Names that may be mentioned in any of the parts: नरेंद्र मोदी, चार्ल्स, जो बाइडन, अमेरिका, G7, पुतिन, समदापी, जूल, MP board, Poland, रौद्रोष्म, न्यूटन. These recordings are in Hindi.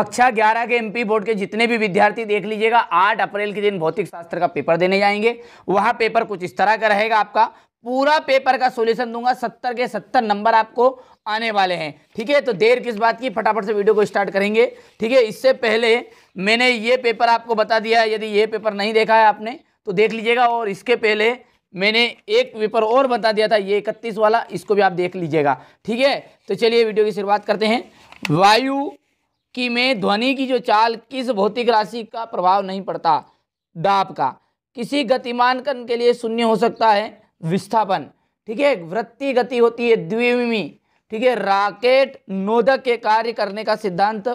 कक्षा 11 के एमपी बोर्ड के जितने भी विद्यार्थी देख लीजिएगा 8 अप्रैल के दिन भौतिक शास्त्र का पेपर देने जाएंगे। वहाँ पेपर कुछ इस तरह का रहेगा, आपका पूरा पेपर का सॉल्यूशन दूंगा। 70 के 70 नंबर आपको आने वाले हैं। ठीक है, तो देर किस बात की, फटाफट से वीडियो को स्टार्ट करेंगे। ठीक है, इससे पहले मैंने ये पेपर आपको बता दिया है, यदि ये पेपर नहीं देखा है आपने तो देख लीजिएगा। और इसके पहले मैंने एक पेपर और बता दिया था, ये 31 वाला, इसको भी आप देख लीजिएगा। ठीक है, तो चलिए वीडियो की शुरुआत करते हैं। वायु कि में ध्वनि की जो चाल किस भौतिक राशि का प्रभाव नहीं पड़ता, दाब का। किसी गतिमान कण के लिए शून्य हो सकता है विस्थापन। ठीक है, वृत्तीय गति होती है द्विविमी। ठीक है, रॉकेट नोदक के कार्य करने का सिद्धांत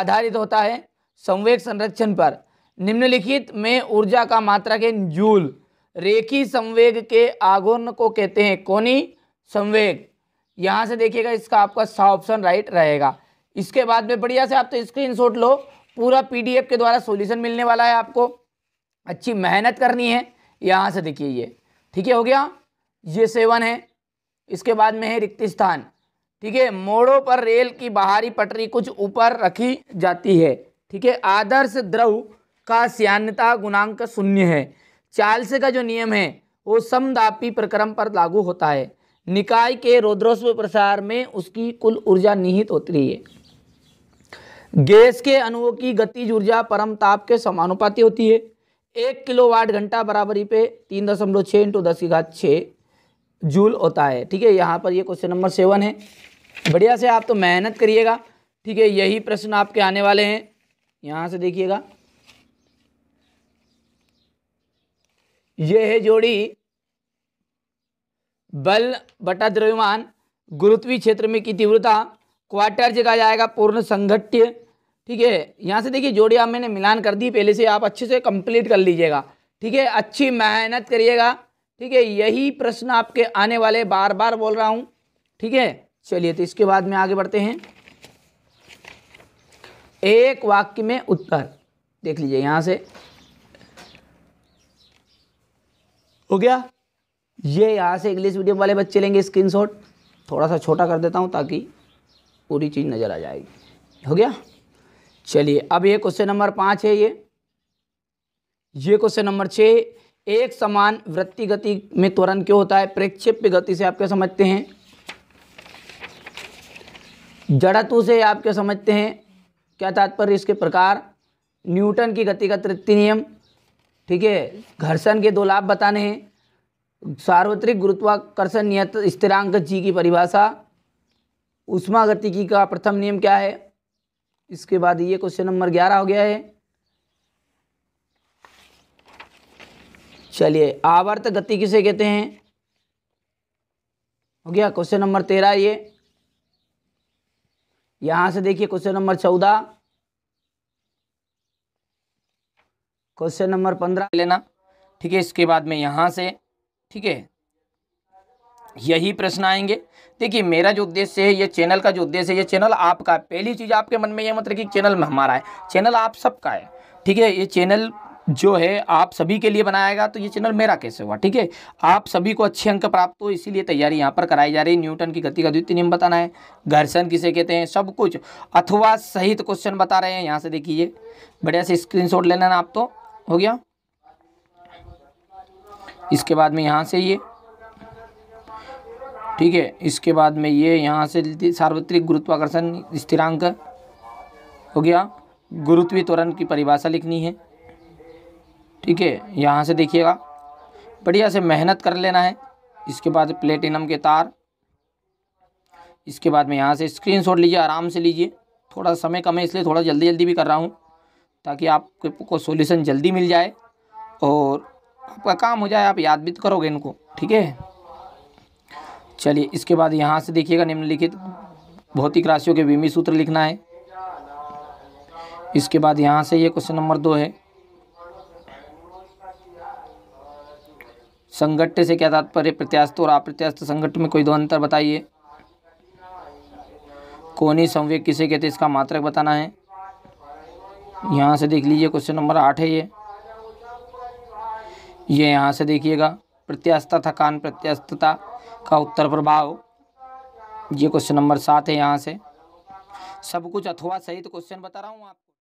आधारित होता है संवेग संरक्षण पर। निम्नलिखित में ऊर्जा का मात्रा के जूल। रेखीय संवेग के आघूर्ण को कहते हैं कोणीय संवेग। यहाँ से देखिएगा, इसका आपका सा ऑप्शन राइट रहेगा। इसके बाद में बढ़िया से आप तो स्क्रीनशॉट लो, पूरा पीडीएफ के द्वारा सॉल्यूशन मिलने वाला है आपको। अच्छी मेहनत करनी है। यहाँ से देखिए ये, ठीक है, हो गया। ये 7 है। इसके बाद में है रिक्त स्थान। ठीक है, मोड़ों पर रेल की बाहरी पटरी कुछ ऊपर रखी जाती है। ठीक है, आदर्श द्रव का श्यानता गुणांक 0 है। चार्ल्स का जो नियम है वो समदापी प्रक्रम पर लागू होता है। निकाय के रौद्रोष्म प्रसार में उसकी कुल ऊर्जा निहित होती है। गैस के अणुओं की गतिज ऊर्जा परम ताप के समानुपाती होती है। 1 किलोवाट घंटा बराबरी पे 3.6 × 10 की घात 6 जूल होता है। ठीक है, यहाँ पर ये क्वेश्चन नंबर 7 है। बढ़िया से आप तो मेहनत करिएगा। ठीक है, यही प्रश्न आपके आने वाले हैं। यहाँ से देखिएगा, ये है जोड़ी बल बटा द्रव्यमान। गुरुत्वीय क्षेत्र में की तीव्रता क्वार्टर जगह जाएगा पूर्ण संघट्य। ठीक है, यहाँ से देखिए जोड़ी आप मैंने मिलान कर दी पहले से, आप अच्छे से कंप्लीट कर लीजिएगा। ठीक है, अच्छी मेहनत करिएगा। ठीक है, यही प्रश्न आपके आने वाले, बार बार बोल रहा हूँ। ठीक है, चलिए तो इसके बाद में आगे बढ़ते हैं। एक वाक्य में उत्तर देख लीजिए, यहाँ से हो गया। ये यहाँ से इंग्लिश मीडियम वाले बच्चे लेंगे स्क्रीनशॉट, थोड़ा सा छोटा कर देता हूँ ताकि पूरी चीज़ नज़र आ जाएगी। हो गया, चलिए अब ये क्वेश्चन नंबर 5 है। ये क्वेश्चन नंबर 6, एक समान वृत्तीय गति में त्वरण क्यों होता है, प्रक्षेप्य गति से आपके समझते हैं, जड़त्व से आपके समझते हैं क्या तात्पर्य, इसके प्रकार, न्यूटन की गति का 3वां नियम। ठीक है, घर्षण के 2 लाभ बताने हैं, सार्वत्रिक गुरुत्वाकर्षण नियत स्थिरांक g की परिभाषा, ऊष्मागतिकी का 1वां नियम क्या है। इसके बाद ये क्वेश्चन नंबर 11 हो गया है। चलिए, आवर्त गति किसे कहते हैं, हो गया क्वेश्चन नंबर 13। ये यहां से देखिए क्वेश्चन नंबर 14, क्वेश्चन नंबर 15 लेना। ठीक है, इसके बाद में यहां से, ठीक है, यही प्रश्न आएंगे। देखिए, मेरा जो उद्देश्य है, ये चैनल का जो उद्देश्य है, ये चैनल आपका है। पहली चीज़ आपके मन में ये मत रखिए कि चैनल हमारा है, चैनल आप सबका है। ठीक है, ये चैनल जो है आप सभी के लिए बनाएगा, तो ये चैनल मेरा कैसे हुआ। ठीक है, आप सभी को अच्छे अंक प्राप्त हो, इसीलिए तैयारी यहाँ पर कराई जा रही है। न्यूटन की गति का 2वां नियम बताना है, घर्षण किसे कहते हैं, सब कुछ अथवा सहित क्वेश्चन बता रहे हैं। यहाँ से देखिए, बढ़िया से स्क्रीनशॉट ले लेना आप तो, हो गया। इसके बाद में यहाँ से ये, ठीक है, इसके बाद में ये यहाँ से सार्वत्रिक गुरुत्वाकर्षण स्थिरांक हो गया, गुरुत्वीय त्वरण की परिभाषा लिखनी है। ठीक है, यहाँ से देखिएगा, बढ़िया से मेहनत कर लेना है। इसके बाद प्लेटिनम के तार। इसके बाद में यहाँ से स्क्रीनशॉट लीजिए, आराम से लीजिए, थोड़ा समय कम है इसलिए थोड़ा जल्दी जल्दी भी कर रहा हूँ ताकि आपको सॉल्यूशन जल्दी मिल जाए और आपका काम हो जाए, आप याद भी करोगे इनको। ठीक है, चलिए इसके बाद यहाँ से देखिएगा, निम्नलिखित भौतिक राशियों के विमीय सूत्र लिखना है। इसके बाद यहाँ से ये क्वेश्चन नंबर 2 है, संघट्य से क्या तात्पर्य, प्रत्यास्थ और अप्रत्यास्थ संघट्य में कोई 2 अंतर बताइए, कोणीय संवेग किसे कहते हैं, इसका मात्रक बताना है। यहाँ से देख लीजिए क्वेश्चन नंबर 8 है। ये यहाँ से देखिएगा, प्रत्यास्थता थकान प्रत्यास्थता का उत्तर प्रभाव, ये क्वेश्चन नंबर 7 है। यहाँ से सब कुछ अथवा सहित क्वेश्चन बता रहा हूँ आपको।